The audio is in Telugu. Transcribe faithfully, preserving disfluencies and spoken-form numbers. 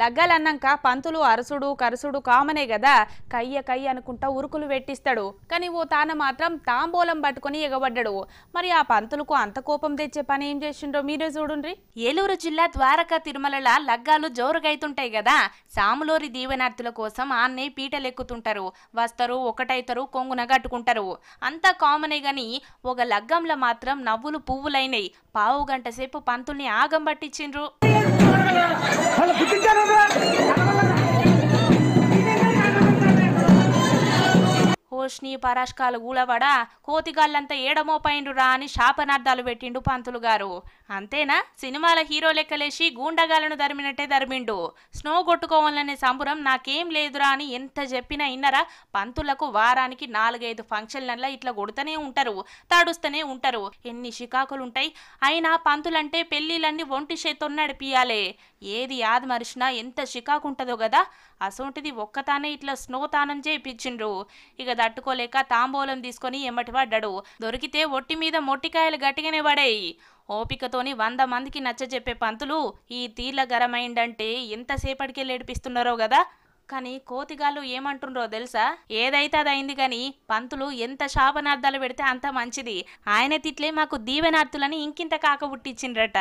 లగ్గలన్నంక పంతులు అరసుడు కరసుడు కామనే కదా కయ్య కయ్య అనుకుంటా ఉరుకులు వెట్టిస్తాడు. కానీ ఓ తాన మాత్రం తాంబూలం పట్టుకొని ఎగబడ్డాడు. మరి ఆ పంతులకు అంత కోపం తెచ్చే పని ఏం చేసిండ్రో మీరే చూడండి. ఏలూరు జిల్లా ద్వారకా తిరుమలల లగ్గాలు జోరుగైతుంటాయి కదా, సాములోరి దీవెనార్థుల కోసం ఆన్నే పీటలెక్కుతుంటారు, వస్తారు, ఒకటైతారు, కొంగున కట్టుకుంటారు, అంతా కామనే. గాని ఒక లగ్గంలో మాత్రం నవ్వులు పువ్వులైనయి. పావు గంట సేపు పంతుల్ని ఆగం పట్టించిండ్రు. హోష్ని పరాష్కాలు ఊలవడా కోతిగాళ్ళంతా ఏడమోపైండురా అని శాపనార్థాలు పెట్టిండు పంతులు గారు. అంతేనా, సినిమాల హీరో లెక్కలేసి గూండగాలను దరిమినట్టే దరిమిండు. స్నో కొట్టుకోవాలనే సంబురం నాకేం లేదురా అని ఎంత చెప్పినా ఇన్నరా. పంతులకు వారానికి నాలుగైదు ఫంక్షన్లల్లా ఇట్లా కొడుతూనే ఉంటారు, తాడుస్తూనే ఉంటారు, ఎన్ని షికాకులుంటాయి. అయినా పంతులంటే పెళ్లిళ్ళన్నీ ఒంటి చేత్తోనే నడిపియాలే, ఏది యాద మరిచినా ఎంత షికాకుంటుందో కదా. అసోంటిది ఒక్కతానే ఇట్లా స్నో తానం చేయించిండ్రు. ఇక తట్టుకోలేక తాంబూలం తీసుకొని ఎమ్మటి పడ్డాడు. దొరికితే ఒట్టి మీద మొట్టికాయలు గట్టిగానే పడాయి. ఓపికతోని వంద మందికి నచ్చజెప్పే పంతులు ఈ తీర్ల గరమైందంటే ఎంతసేపటికే లేడిపిస్తున్నారో కదా. కానీ కోతిగాళ్ళు ఏమంటుండ్రో తెలుసా, ఏదైతే అది అయింది. కానీ పంతులు ఎంత శాపనార్థాలు పెడితే అంత మంచిది. ఆయన తిట్లే మాకు దీవెనార్థులని ఇంకింత కాక పుట్టించిండ్రట.